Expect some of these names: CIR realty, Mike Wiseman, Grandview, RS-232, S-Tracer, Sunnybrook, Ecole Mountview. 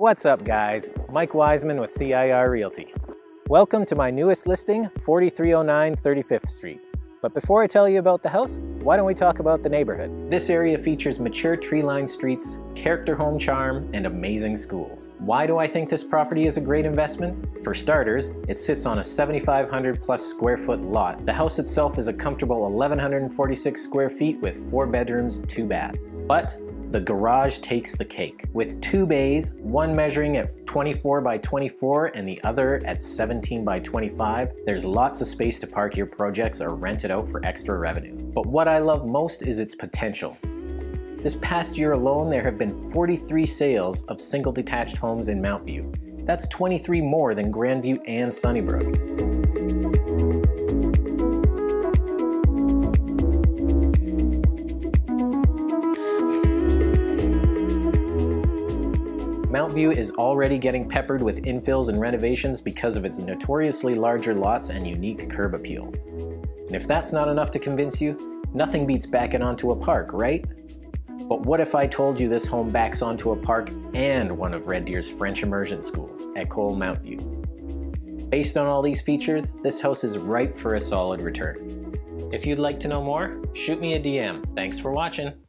What's up, guys? Mike Wiseman with CIR Realty. Welcome to my newest listing, 4309 35th Street. But before I tell you about the house, why don't we talk about the neighborhood? This area features mature tree-lined streets, character home charm, and amazing schools. Why do I think this property is a great investment? For starters, it sits on a 7,500 plus square foot lot. The house itself is a comfortable 1,146 square feet with 4 bedrooms, 2 baths. But the garage takes the cake, with 2 bays, one measuring at 24 by 24 and the other at 17 by 25. There's lots of space to park your projects or rent it out for extra revenue. But what I love most is its potential. This past year alone, there have been 43 sales of single detached homes in Mountview. That's 23 more than Grandview and Sunnybrook. Mountview is already getting peppered with infills and renovations because of its notoriously larger lots and unique curb appeal. And if that's not enough to convince you, nothing beats backing onto a park, right? But what if I told you this home backs onto a park and one of Red Deer's French immersion schools, Ecole Mountview? Based on all these features, this house is ripe for a solid return. If you'd like to know more, shoot me a DM. Thanks for watching.